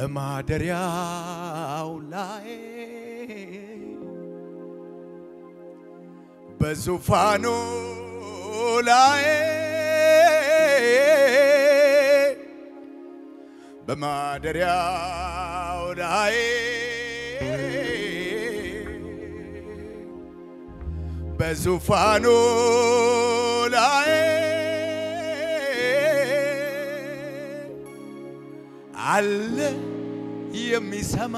በማደሪያው ላይ በዙፋኑ ላይ በማደሪያው ላይ በዙፋኑ ላይ አለ የሚሰማ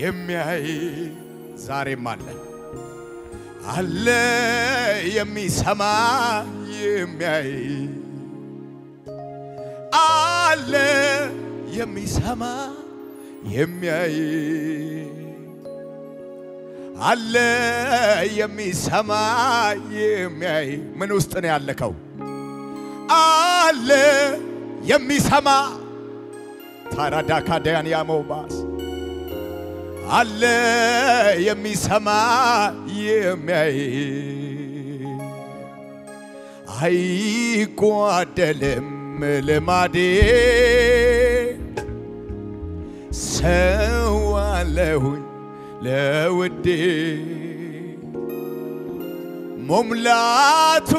የሚያይ ዛሬም አለ የሚሰማ የሚያይ አለ የሚሰማ የሚያይ አለ የሚሰማ የሚያይ ምን ውስጥ ነው ያለከው አለ የሚሰማ ታራዳ ካዳያን ያሞባስ አለ የሚሰማ የሚያይ አይጓደልም ልማዴ ሰው አለሁኝ ለውዴ መምላቱ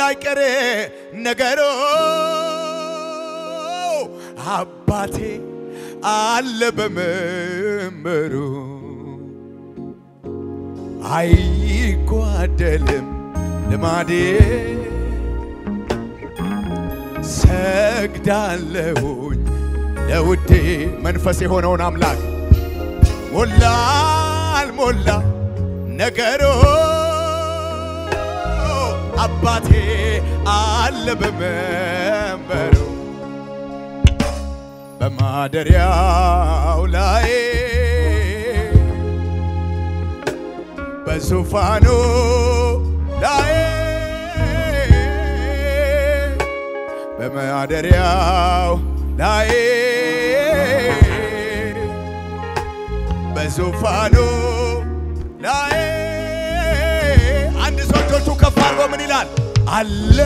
ላይቀር ነገሮ አባቴ አለ በመምሩ አይጓደልም ልማዴ ሰግዳለሁኝ ለውዴ መንፈስ የሆነውን አምላክ ሞላል ሞላ ነገሮ አባቴ አለ በመንበሩ በማደሪያው ላይ በዙፋኑ ላይ በማደሪያው ላይ በዙፋኑ ላይ አንድ ሶጆቹ ከፍ አርጎ ምን ይላል አለ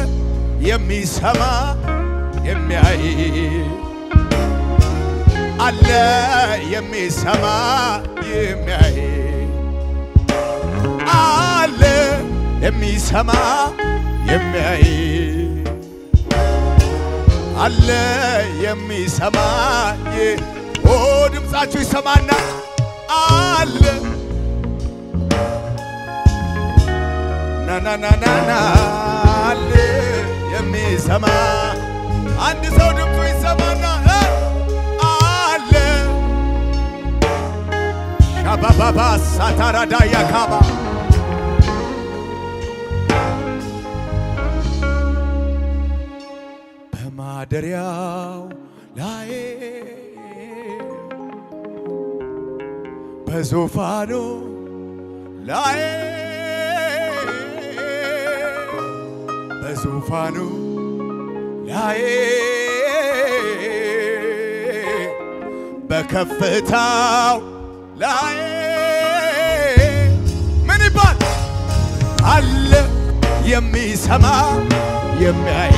የሚሰማ የሚያይ አለ የሚሰማ የሚያይ አለ የሚሰማ የሚያይ አለ የሚሰማ ኦ ድምጻችሁ ይሰማና አለ ናናናናና አለ የሚሰማ አንድ ሰው ድምጹ ይሰማና አለ ሻባባባ ሳታራዳ ያካባ በማደሪያው ላይ በዙፋኑ ላይ በዙፋኑ ላይ በከፍታው ላይ ምን ይባል አለ የሚሰማ የሚያይ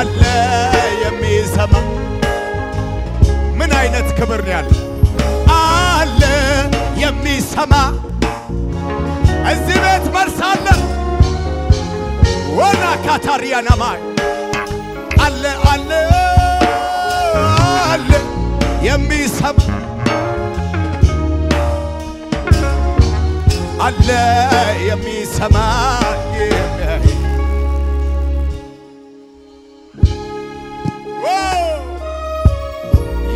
አለ የሚሰማ ምን አይነት ክብር ነው ያለው አለ የሚሰማ እዚህ ቤት መርሳለ ወና ካታሪያና ማይ አለ አለ አለ የሚሰማ አለ የሚሰማ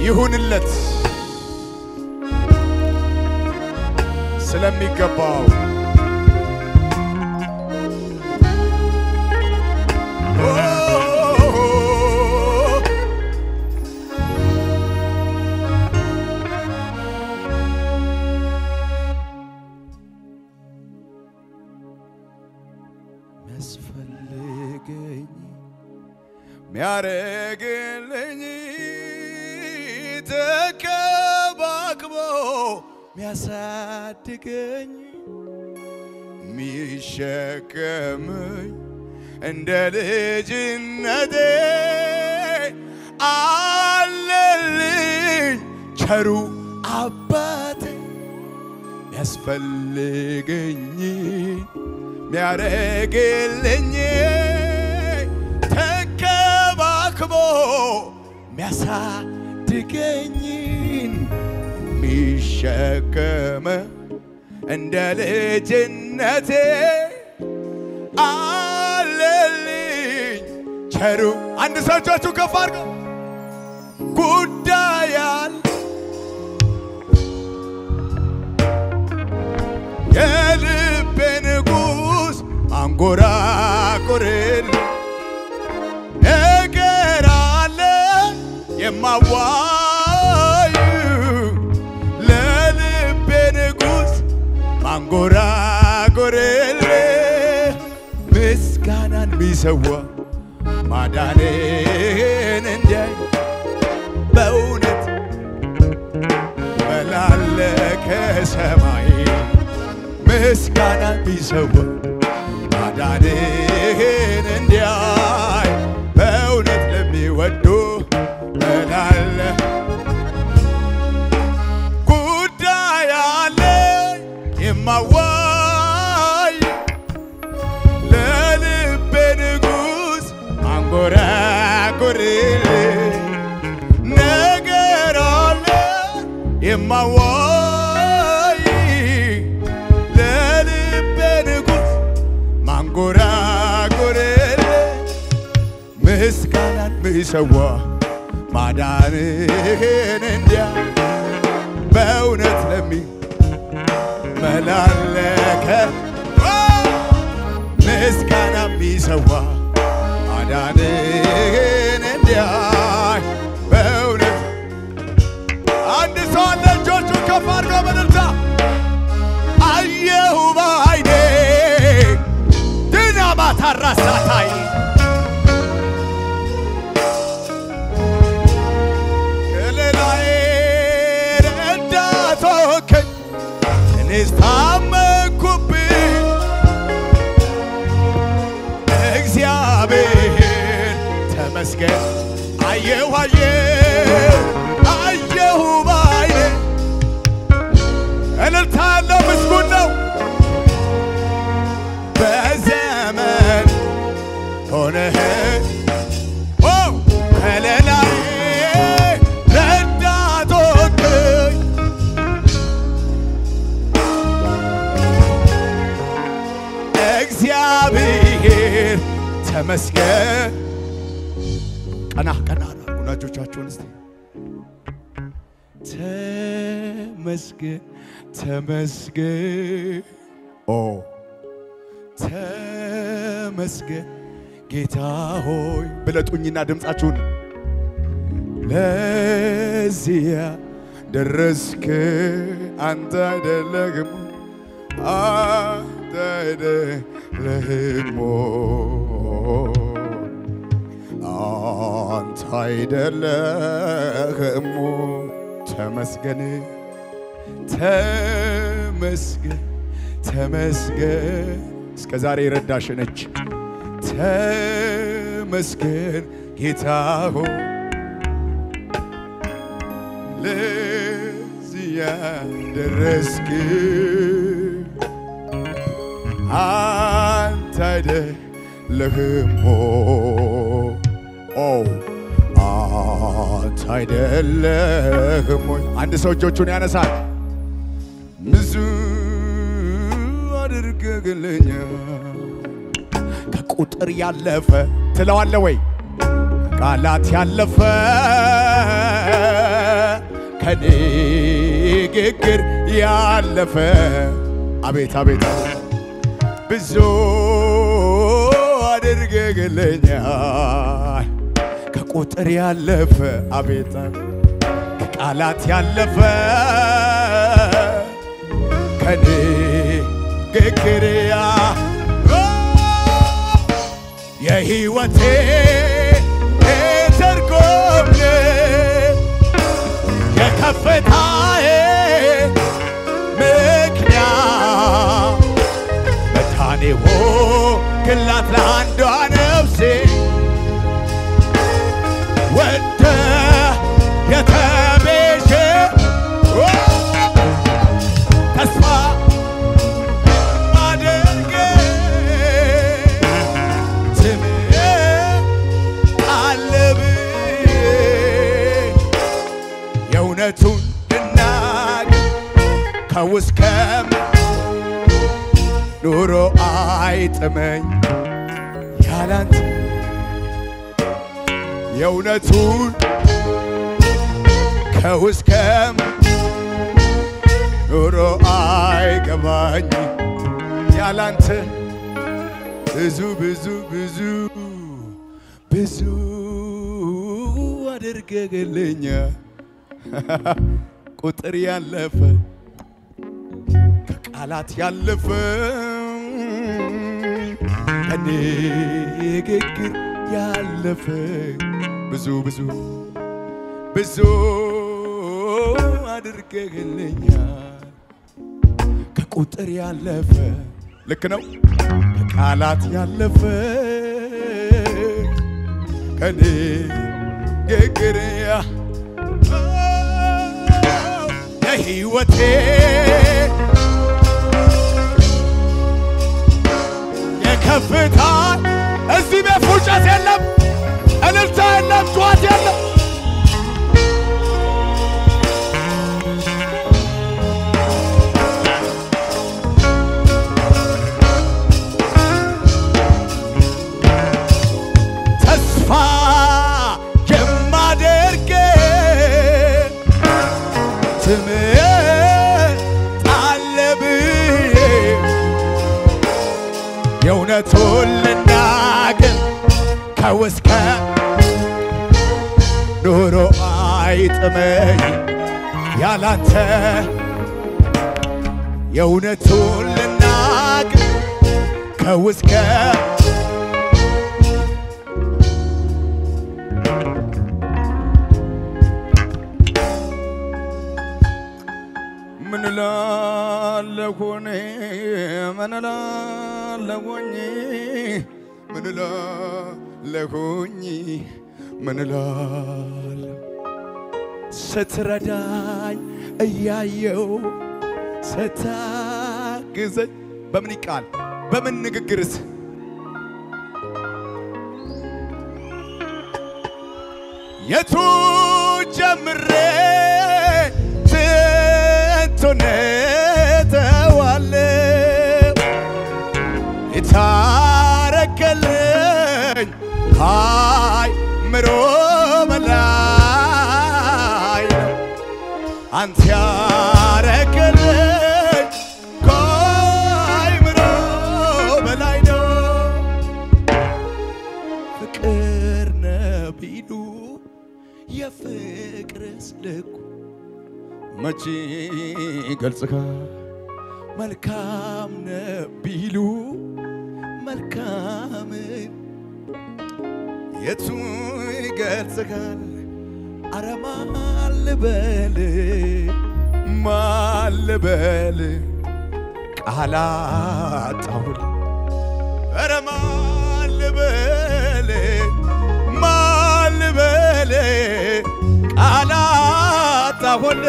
ይሁንለት ስለሚገባው መስፈልገኝ ሚያረግልኝ ተከባክቦ ሚያሳድገኝ ሚሸከመኝ እንደ ልጅነቴ ቸሩ አባቴ ያስፈልገኝ ሚያረግልኝ ተከባክቦ ሚያሳድገኝ ሚሸከመ እንደ ልጅነቴ አለልኝ ቸሩ አንድ ሰው እጃችሁ ከፍ አድርገው ጉዳያን የልቤን ንጉሥ አንጎራጉሬል ነገር አለ የማዋዩ ለልቤ ንጉሥ አንጎራጉሬል ምስጋናን ቢሰዋ ማዳኔን እንዲያይ በእውነት መላለ ከሰማይ ምስጋና ቢሰዋ ማዳኔን እንዲያይ በእውነት ለሚወዱ መላለ ጉዳይ አለ የማዋይ ለልቤ ንጉሥ አንጎራጉሬል የማዋይ ለልቤ ንጉሥ አንጎራጉሬል ምስጋናን ቢሰዋ ማዳኔን እንዲያይ በእውነት ለሚመላለከ ምስጋናን ቢሰዋ ማዳኔን እንዲያይ በእውነት አንድ ሰው ከፋርጎ በደልታ አየሁ ባይኔ ድናማ ታራሳታይ ከሌላዬ ረዳት ሆንከኝ እኔስ ታመንኩብህ እግዚአብሔር ተመስገን አየሁ አየሁ ባይኔ እልልታ ያለው ምስጉን ነው በዘመን ሆነህ ከለላዬ ረዳት ሆንከኝ እግዚአብሔር ተመስገን። ቀና ቀና አድርጉና እጆቻችሁን እስቲ ተመስገን ተመስገን ተመስገን ጌታ ሆይ ብለጡኝና ድምጻችሁን ለዚያ ደረስክ አንተ አይደለህም አንተ አይደለህም አንተ አይደለህም ተመስገን ተመስገን ተመስገን እስከ ዛሬ ረዳሽ ነች ተመስገን ጌታ ሆይ ለዚያ ደረስክ አንተ አይደለህም አንተ አይደለህም አንድ ሰው እጆቹን ያነሳል ብዙ አድርገህልኛል ከቁጥር ያለፈ ትለዋለህ ወይ ቃላት ያለፈ ከንግግር ያለፈ አቤት አቤት ብዙ አድርገህልኛል ከቁጥር ያለፈ አቤት ከቃላት ያለፈ ከኔ ግግሪያ የህይወቴ ተርጎምኔ የከፍታዬ ምክንያት መድኃኔ ሆንክላት ለአንዷ ነፍሴ ወደ የተቤዠ እውነቱን እናገር ከውስከም ኑሮ አይጥመኝ ያላንተ የእውነቱን ከውስከም ኑሮ አይገባኝ ያላንተ ብዙ ብዙ ብዙ ብዙ አድርገህልኛ ቁጥር ያለፈ ከቃላት ያለፈ ከንግግር ያለፈ ብዙ ብዙ ብዙ አድርገህልኛ ከቁጥር ያለፈ ልክ ነው ከቃላት ያለፈ ከንግግር የህይወቴ የከፍታ እዚህ በፉጨት የለም እልልታ የለም ጧት የለም ከውስከ ኑሮ አይጥመኝ ያላንተ የእውነቱን ልናገር ከውስከ ምን ላለሁኝ ምን ላለሁኝ ምን ለሆኝ ምን ላል ስትረዳኝ እያየው ስታግዘኝ በምን ቃል በምን ንግግርስ የቱ ጀምሬ ስንቱን ተዋለው የታረከልኝ Ay mromalay antiarekelej ay mromalay no fikr nabidu ya fikres leku machi galtsaka malkam nabilu malkam የቱ ይገርጽካል አረማልበል ቃላጣውል አረማልበል ቃላጣውል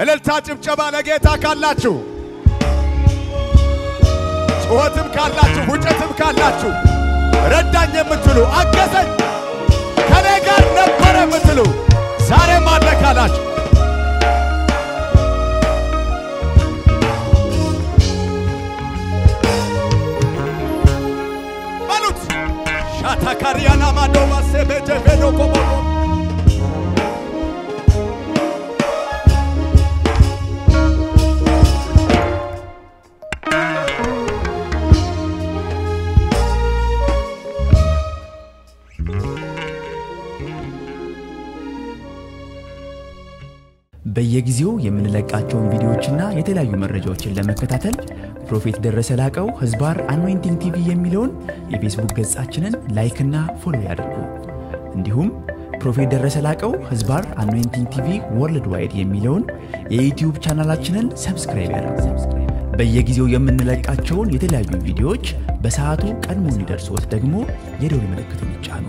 እልልታ ጭብጨባ ለጌታ ካላችሁ ጾትም ካላችሁ ሁጨትም ካላችሁ ረዳኝ የምትሉ አገዘኝ ከኔ ጋር ነበር የምትሉ ዛሬ ማለካላችሁ ባሉት ሻታካሪያና ማዶባ ሰበጀበዶ ቆቦ በየጊዜው የምንለቃቸውን ቪዲዮዎችና የተለያዩ መረጃዎችን ለመከታተል ፕሮፌት ደረሰ ላቀው ህዝባር አኖይንቲንግ ቲቪ የሚለውን የፌስቡክ ገጻችንን ላይክ እና ፎሎ ያድርጉ። እንዲሁም ፕሮፌት ደረሰ ላቀው ህዝባር አኖይንቲንግ ቲቪ ወርልድ ዋይድ የሚለውን የዩቲዩብ ቻናላችንን ሰብስክራይብ ያድርጉ። በየጊዜው የምንለቃቸውን የተለያዩ ቪዲዮዎች በሰዓቱ ቀድሞ እንዲደርሱዎት ደግሞ የደወል ምልክቱን ይጫኑ።